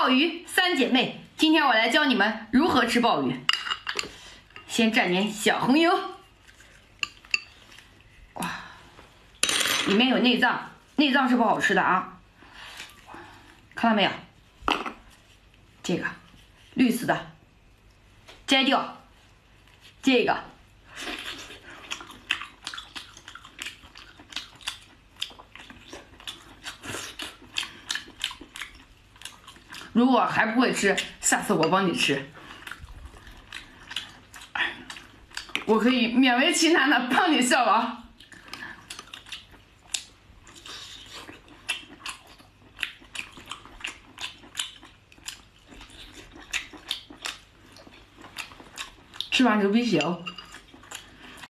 鲍鱼三姐妹，今天我来教你们如何吃鲍鱼。先蘸点小红油，哇，里面有内脏，内脏是不好吃的啊，看到没有？这个绿色的摘掉，这个如果还不会吃，下次我帮你吃。我可以勉为其难的帮你效劳。吃完流鼻血哦。